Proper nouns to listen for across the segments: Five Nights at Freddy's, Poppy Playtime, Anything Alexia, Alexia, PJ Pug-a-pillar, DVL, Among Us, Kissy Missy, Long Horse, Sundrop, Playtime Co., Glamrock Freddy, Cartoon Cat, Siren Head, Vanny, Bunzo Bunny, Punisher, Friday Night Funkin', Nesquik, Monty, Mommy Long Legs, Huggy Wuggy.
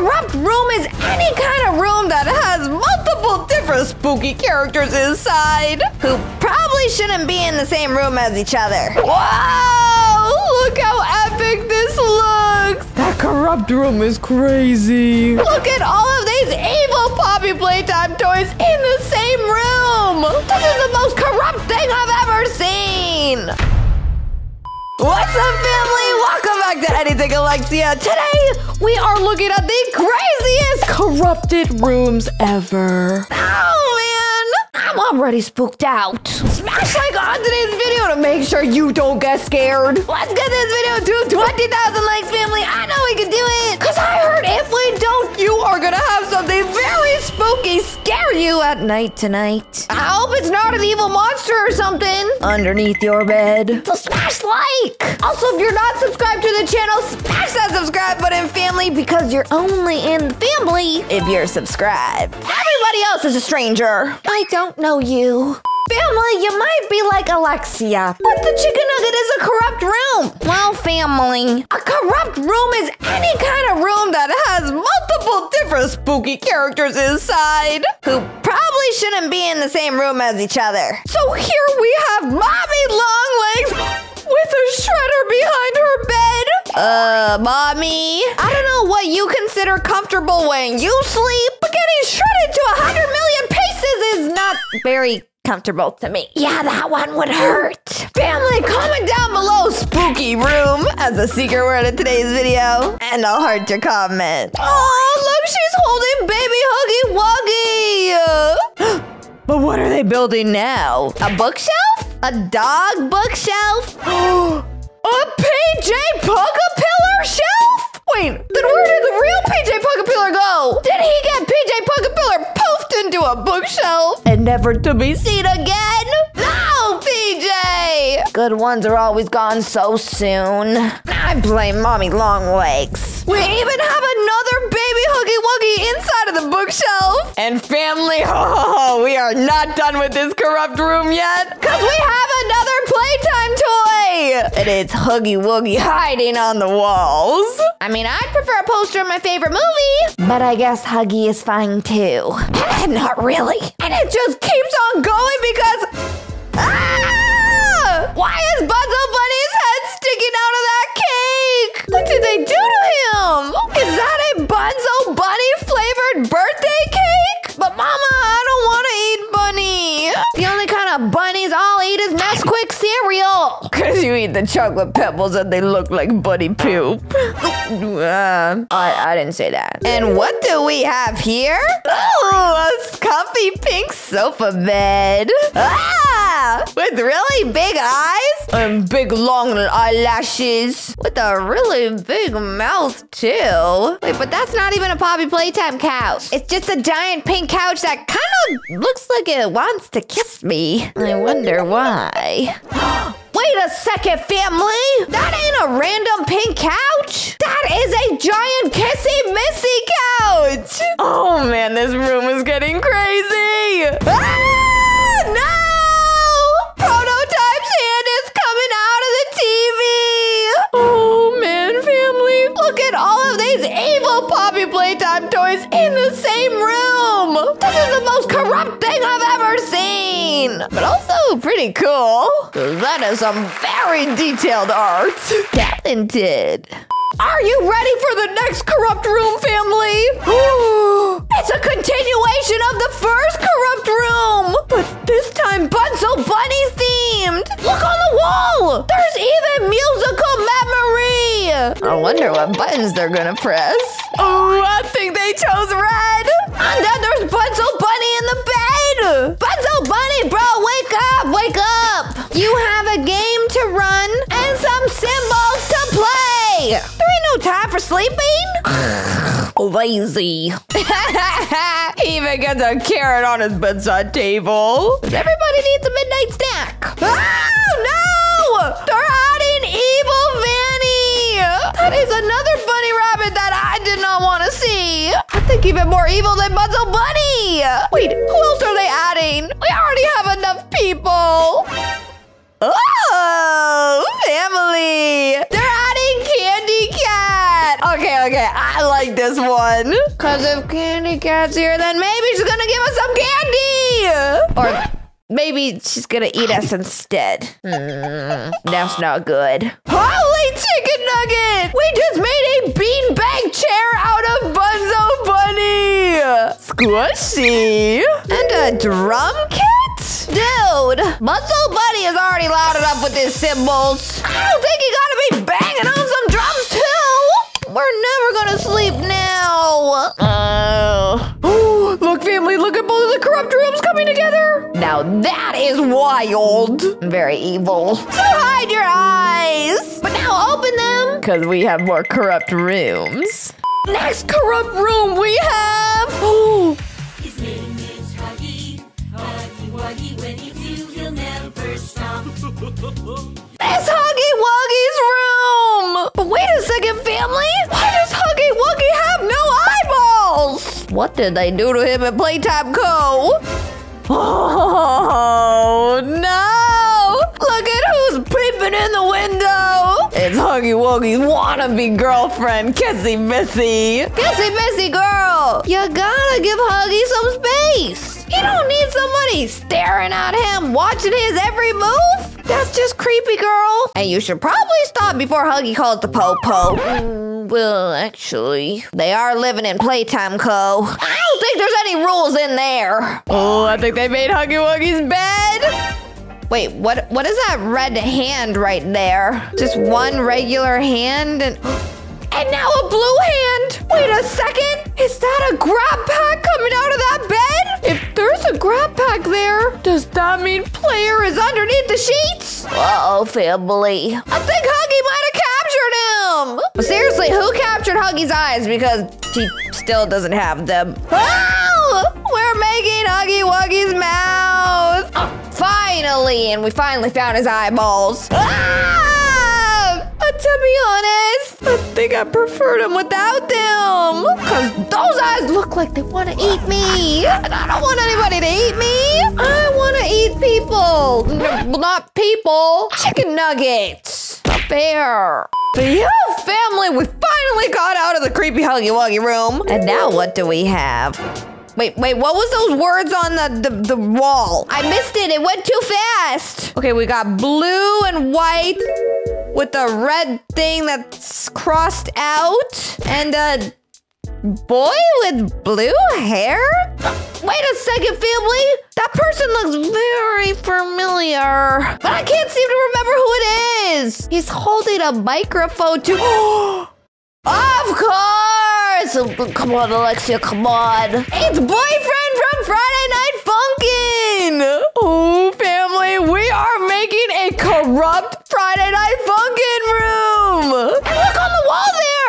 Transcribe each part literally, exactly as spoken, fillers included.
corrupt room is any kind of room that has multiple different spooky characters inside who probably shouldn't be in the same room as each other. Wow! Look how epic this looks! That corrupt room is crazy. Look at all of these evil Poppy Playtime toys in the same room! This is the most corrupt thing I've ever seen! What's up, family? Welcome back to Anything Alexia. Today, we are looking at the craziest corrupted rooms ever. Oh, man. I'm already spooked out. Smash like on today's video to make sure you don't get scared. Let's get this video to twenty thousand likes, family. I know we can do it. Because I heard if we don't, you are going to have something very spooky scare you at night tonight. I hope it's not an evil monster or something underneath your bed. So smash like. Also, if you're not subscribed to the channel, smash that subscribe button, family, because you're only in the family if you're subscribed. Everybody else is a stranger. I don't know you. Family, you might be like Alexia, but the chicken nugget is a corrupt room. Well, family, a corrupt room is any kind of room that has multiple different spooky characters inside who probably shouldn't be in the same room as each other. So here we have Mommy Long Legs with a shredder behind her bed. Uh, Mommy, I don't know what you consider comfortable when you sleep, but getting shredded to one hundred million pieces is not very comfortable to me. Yeah, that one would hurt. Family, comment down below spooky room as a secret word in today's video, and I'll heart your comment. Oh, look, she's holding baby Huggy Wuggy. But what are they building now? A bookshelf? A dog bookshelf? A P J Pug-a-pillar shelf? Wait, then where did the real P J Pug-a-pillar go? Did he get P J Pug-a-pillar poofed into a bookshelf and never to be seen again? No, P J! Good ones are always gone so soon. I blame Mommy Long Legs. We even have another baby Huggy Wuggy inside of the bookshelf. And family, oh, we are not done with this corrupt room yet, because we have another playtime toy. And it's Huggy Wuggy hiding on the walls. I mean, I'd prefer a poster of my favorite movie, but I guess Huggy is fine too. And not really. And it just keeps on going because... Ah! Why is Bunzo Bunny's head sticking out of that cake? What did they do to him? Is that a Bunzo Bunny flavored birthday cake? But Mama, I don't want to eat bunny. The only kind of bunnies I'll eat is Nesquik cereal. Because you eat the chocolate pebbles and they look like bunny poop. uh, I, I didn't say that. And what do we have here? Oh, a comfy pink sofa bed. Ah, with really big eyes and big long eyelashes. With a really big mouth too. Wait, but that's not even a Poppy Playtime couch. It's just a giant pink couch that kind of looks like it wants to kiss me. I wonder why. Wait a second, family. That ain't a random pink couch. That is a giant Kissy Missy couch. Oh man, this room is getting crazy. Ah, no! Prototype's hand is coming out of the T V. Oh man, family. Look at all of these evil Poppy Playtime toys in the same room. This is the most corrupt thing I've ever seen. But also pretty cool. That is some very detailed art. Talented. Are you ready for the next corrupt room, family? It's a continuation of the first corrupt room. But this time Bunzo Bunny themed. Look on the wall. There's even musical memory. I wonder what buttons they're gonna press. Oh, I think they chose red. And then there's Bunzo Bunny in the bed. Bunzo Bunny, bro, wake up, wake up. You have a game to run and some symbols to play. No time for sleeping? Lazy. He even gets a carrot on his bedside table. Everybody needs a midnight snack. Oh, no! They're adding evil Vanny. That is another bunny rabbit that I did not want to see. I think even more evil than Bunzo Bunny. Wait, who else are they adding? We already have enough people. Oh, family. They're adding Candy Cat. Okay, okay, I like this one. Because if Candy Cat's here, then maybe she's going to give us some candy. Or maybe she's going to eat us instead. Mm, that's not good. Holy chicken nugget! We just made a beanbag chair out of Bunzo Bunny. Squishy. And a drum kit? Dude, Bunzo Bunny is already loud enough with his cymbals. I don't think he gotta be banging on some drums too. We're never gonna sleep now. Oh. Oh, look, family, look at both of the corrupt rooms coming together. Now that is wild. Very evil. So hide your eyes. But now open them. Because we have more corrupt rooms. Next corrupt room we have. Oh. His name is Huggy. Huggy Wuggy, when you do, you'll never stop. It's Huggy Wuggy's room! But wait a second, family! Why does Huggy Wuggy have no eyeballs? What did they do to him at Playtime Co.? Oh, no! Look at who's peeping in the window! It's Huggy Wuggy's wannabe girlfriend, Kissy Missy! Kissy Missy, girl! You gotta give Huggy some space! He don't need somebody staring at him, watching his every move. That's just creepy, girl. And you should probably stop before Huggy calls the po-po. Mm, well, actually, they are living in Playtime Co. I don't think there's any rules in there. Oh, I think they made Huggy Wuggy's bed. Wait, what? What is that red hand right there? Just one regular hand and... and now a blue hand. Wait a second. Is that a grab pack coming out of that bed? If there's a grab pack there, does that mean player is underneath the sheets? Uh-oh, family. I think Huggy might have captured him. But seriously, who captured Huggy's eyes? Because he still doesn't have them. Oh, we're making Huggy Wuggy's mouth. Oh, finally. And we finally found his eyeballs. Ah! To be honest, I think I preferred them without them. Because those eyes look like they want to eat me. And I don't want anybody to eat me. I want to eat people. No, not people. Chicken nuggets. Not fair. But yeah, family, we finally got out of the creepy Huggy Wuggy room. And now what do we have? Wait, wait, what was those words on the, the, the wall? I missed it. It went too fast. Okay, we got blue and white. With a red thing that's crossed out. And a boy with blue hair? Wait a second, family. That person looks very familiar. But I can't seem to remember who it is. He's holding a microphone to... Of course! Come on, Alexia, come on. It's boyfriend from Friday Night Funkin'. Oh, family, we are making a corrupt Friday Night Funkin' room! And look on the wall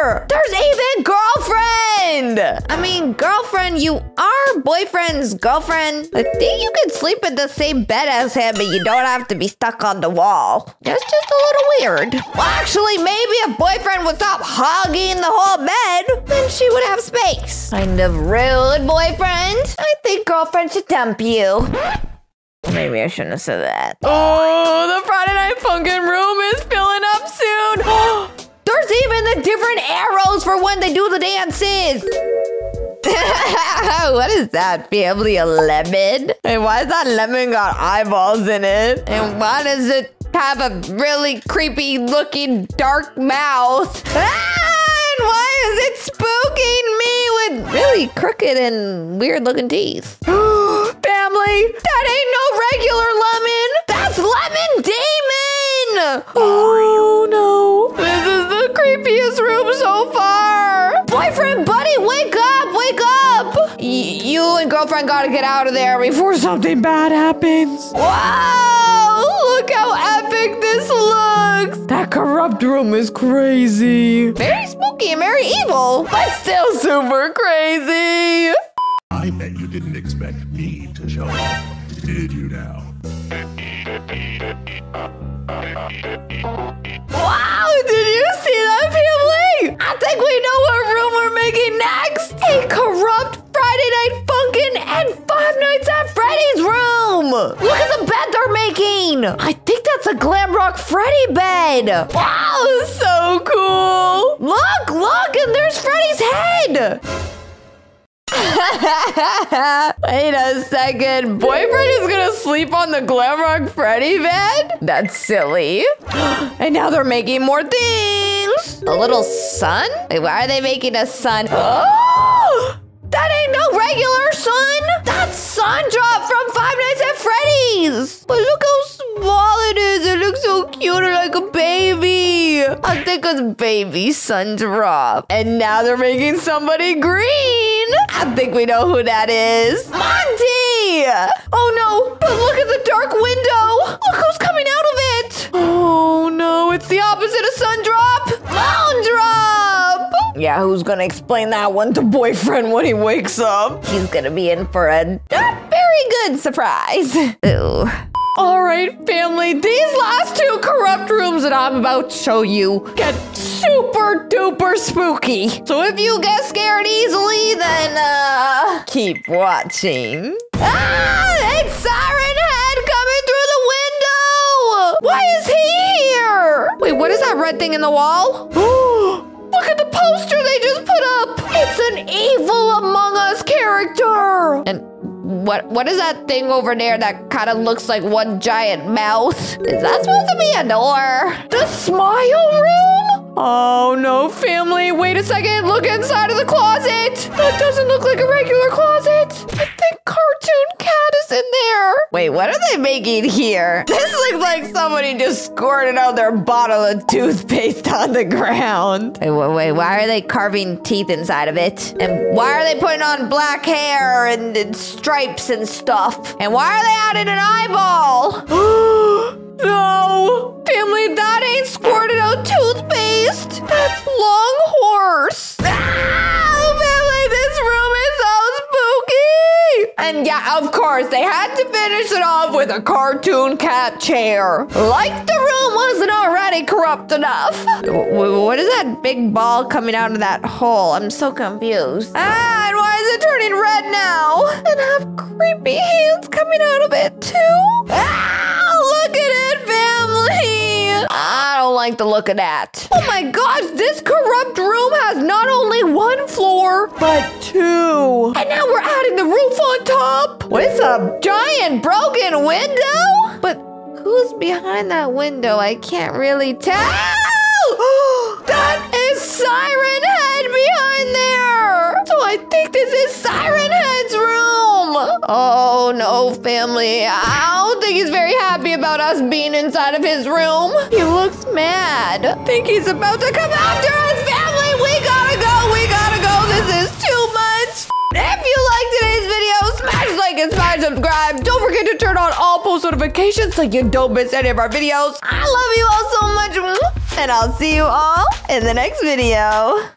there! There's even girlfriend! I mean, girlfriend, you are boyfriend's girlfriend. I think you can sleep in the same bed as him, but you don't have to be stuck on the wall. That's just a little weird. Well, actually, maybe if boyfriend would stop hogging the whole bed, then she would have space. Kind of rude, boyfriend. I think girlfriend should dump you. Maybe I shouldn't have said that. Oh, the Friday Night Funkin' room is filling up soon. There's even the different arrows for when they do the dances. What is that, family? A lemon? And why is that lemon got eyeballs in it? And why does it have a really creepy looking dark mouth? Ah, and why is it spooking me with really crooked and weird looking teeth? Family, that ain't no regular lemon. That's Lemon Demon. Oh, no. This is the creepiest room so far. Boyfriend, buddy, wake up, wake up. Y you and girlfriend gotta get out of there before something bad happens. Wow, look how epic this looks. That corrupt room is crazy. Very spooky and very evil, but still super crazy. I bet you didn't expect me to show up, did you now? Wow, did you see that, family? I think we know what room we're making next. A corrupt Friday Night Funkin' and Five Nights at Freddy's room. Look at the bed they're making. I think that's a a Glamrock Freddy bed. Wow, this is so cool. Look, look, and there's Freddy's head. Wait a second. Boyfriend is gonna sleep on the Glamrock Freddy bed? That's silly. And now they're making more things. A little sun? Wait, why are they making a sun? Oh! That ain't no regular sun. That's Sundrop from Five Nights at Freddy's. But look how small it is. It looks so cute, like a baby. I think it's baby Sundrop. And now they're making somebody green. I think we know who that is. Monty. Oh no, but look at the dark window. Look who's coming out of it. Oh no, it's the opposite of Sundrop. Sundrop. Yeah, who's gonna explain that one to boyfriend when he wakes up? He's gonna be in for a not very good surprise. Ew. All right, family, these last two corrupt rooms that I'm about to show you get super duper spooky. So if you get scared easily, then uh, keep watching. Ah, it's Siren Head coming through the window. Why is he here? Wait, what is that red thing in the wall? Ooh. Look at the poster they just put up. It's an evil Among Us character. And what what is that thing over there that kind of looks like one giant mouth? Is that supposed to be a door? The smile room? Oh no, family. Wait a second. Look inside of the closet. That doesn't look like a regular closet. I think Cartoon Cat is in there. Wait, what are they making here? This looks like somebody just squirted out their bottle of toothpaste on the ground. Wait, wait, wait, why are they carving teeth inside of it? And why are they putting on black hair and, and stripes and stuff? And why are they adding an eyeball? No! Family, that ain't squirted out toothpaste! That's Long Horse! Ah! Family, this room is so spooky! And yeah, of course, they had to finish it off with a Cartoon Cat chair. Like the room wasn't already corrupt enough. What is that big ball coming out of that hole? I'm so confused. Ah, and why is it turning red now? And have creepy hands coming out of it, too? Ah! Look at it, family! I don't like the look of that. Oh my gosh, this corrupt room has not only one floor, but two. And now we're adding the roof on top. What is a giant broken window? But who's behind that window? I can't really tell. That is Siren Head behind there. So I think this is Siren Head's room. Oh no, family. I don't think he's very happy about us being inside of his room. He looks mad. I think he's about to come after us, family. We gotta go. We gotta go. This is too much. If you like today's video, smash like and smash subscribe. Don't forget to turn on all post notifications so you don't miss any of our videos. I love you all so much. And I'll see you all in the next video.